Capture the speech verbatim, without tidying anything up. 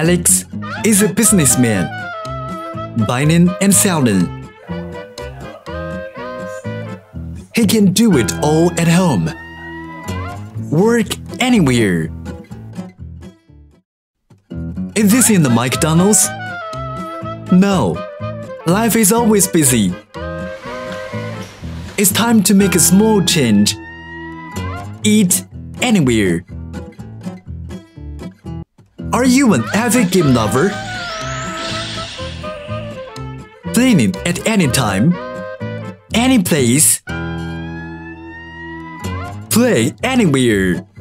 Alex is a businessman, buying and selling. He can do it all at home, work anywhere. Is this in the McDonald's? No, life is always busy. It's time to make a small change. Eat anywhere. Are you an avid game lover? Playing it at any time, any place. Play anywhere.